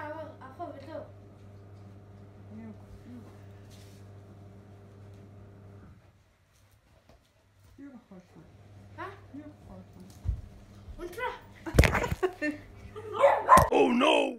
towel off of it though. No. You're a horse one. Huh? You're a horse one. Ultra! Oh no!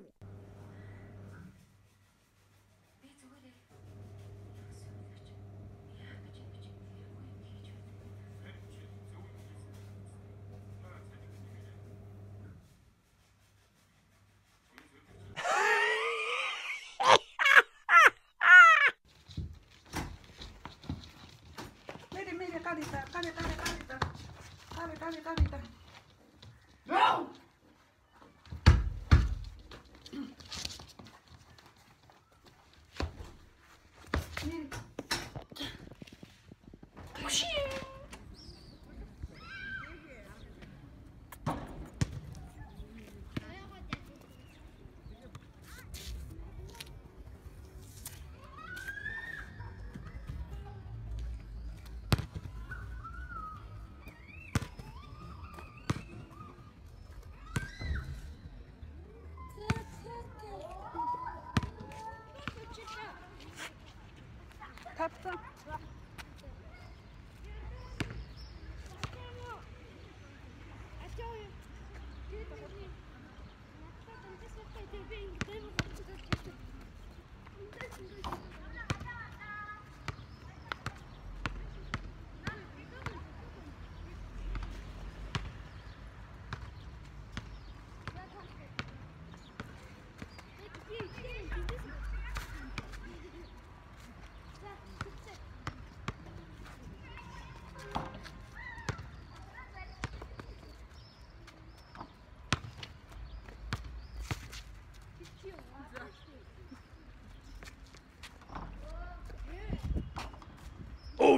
Carita. No! Tapsa. Oh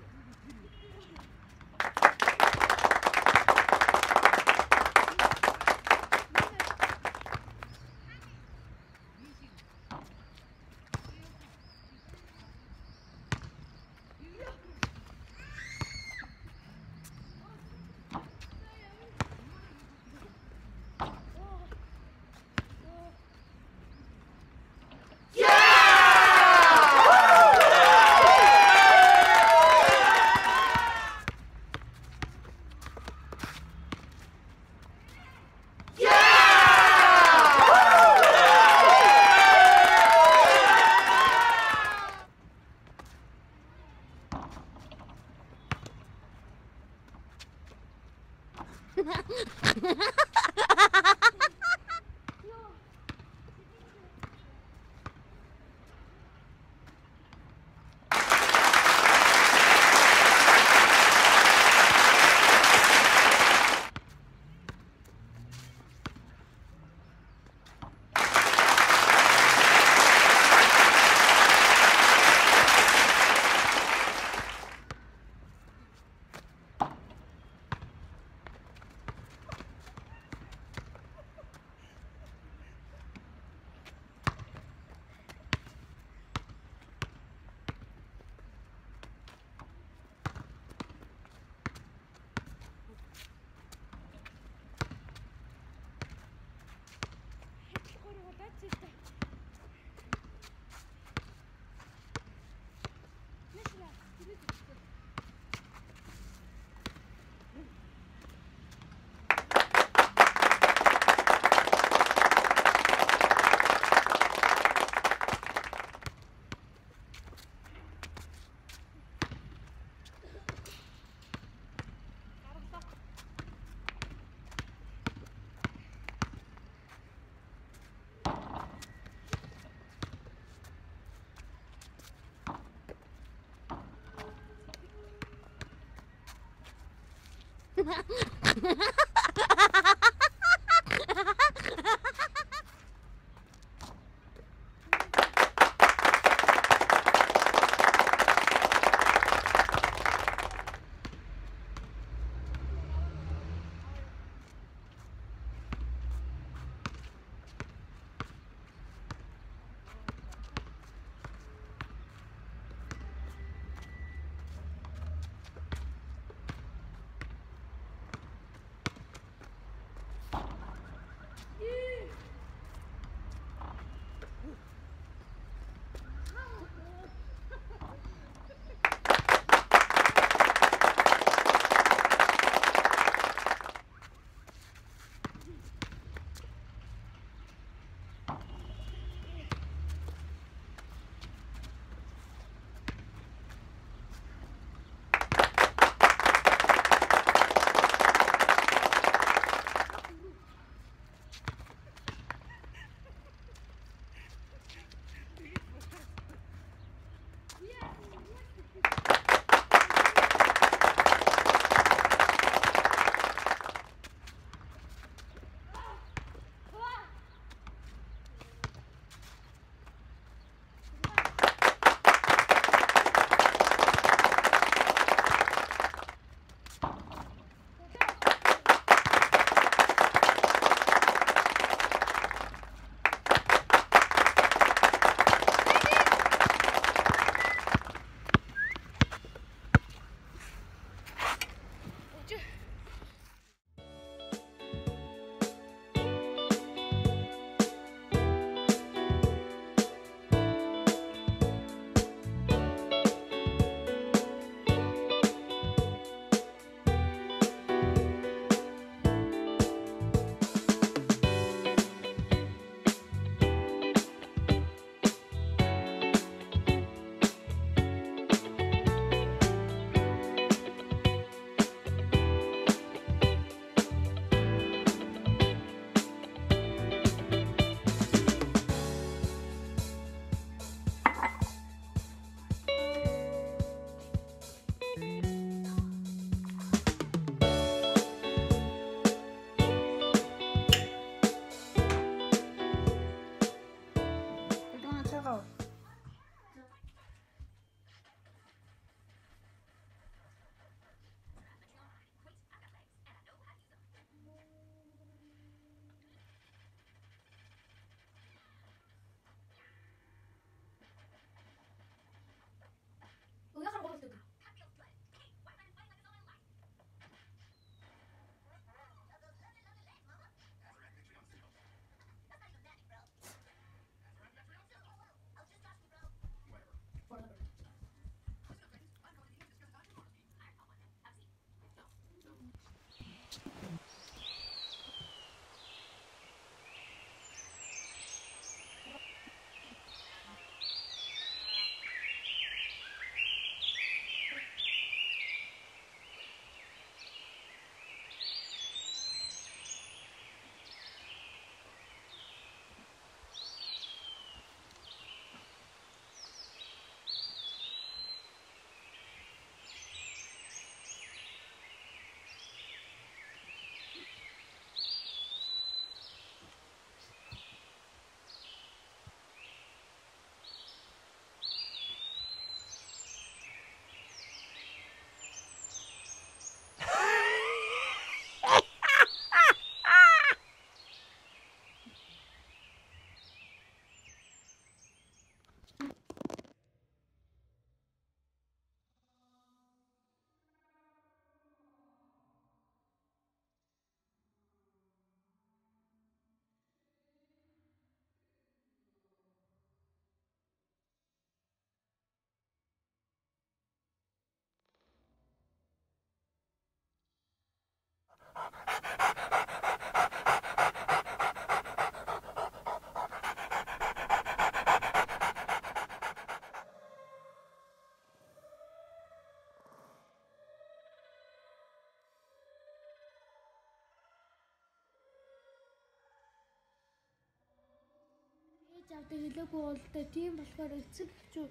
I hot it. If you know that you won't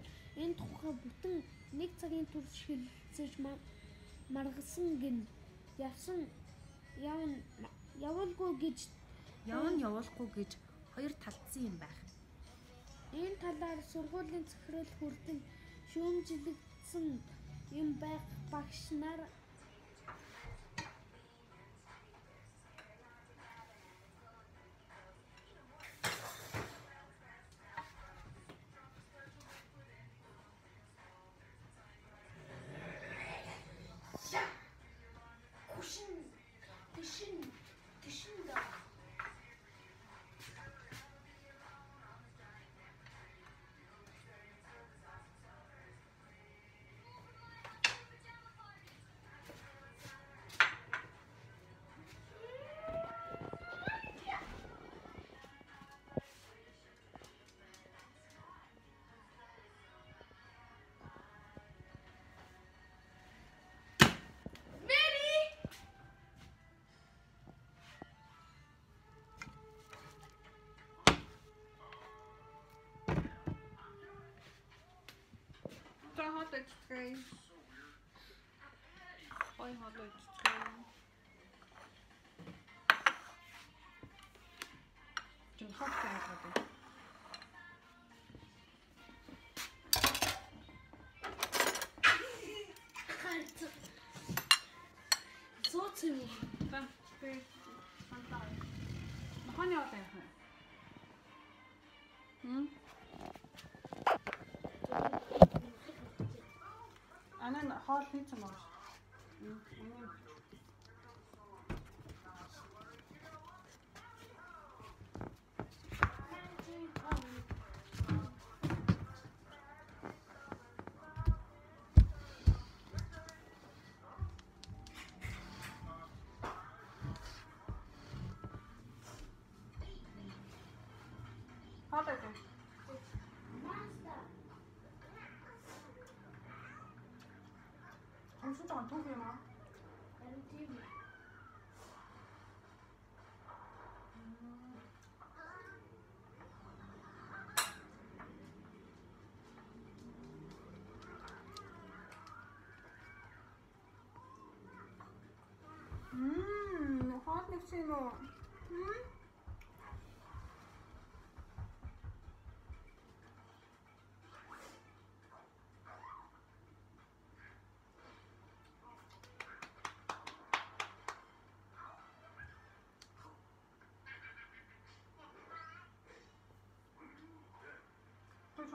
own me, I'll let you play the role. I'll be your animal. Mommy likes to sing along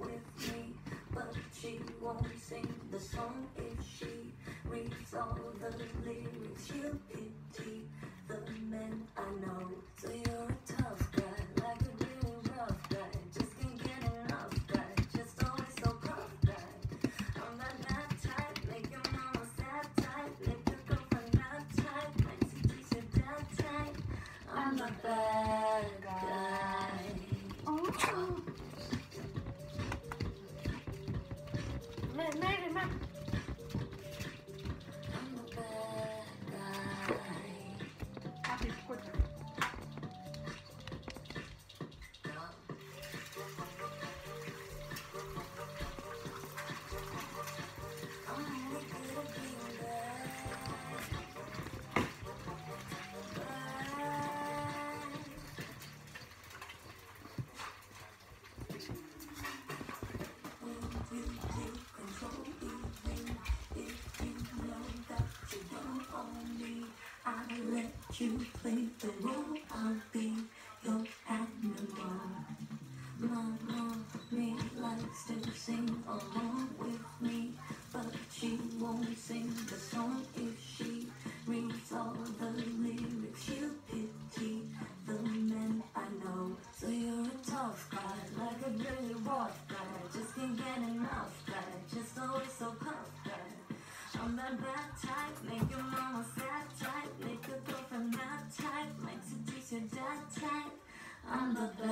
with me, but she won't sing the song. If she reads all the lyrics, she'll pity the men I know. So you're a tough guy, like a really rough guy. you play the role of being your animal. My mommy likes to sing along with me, but she won't sing the song if she reads all the lyrics. She'll pity the men I know. So you're a tough guy, like a really rough guy, just can't get enough guy, just always so puff guy. I'm that bad type, make your mama sad type, make your girlfriend mad type, like to teach your dad type. I'm the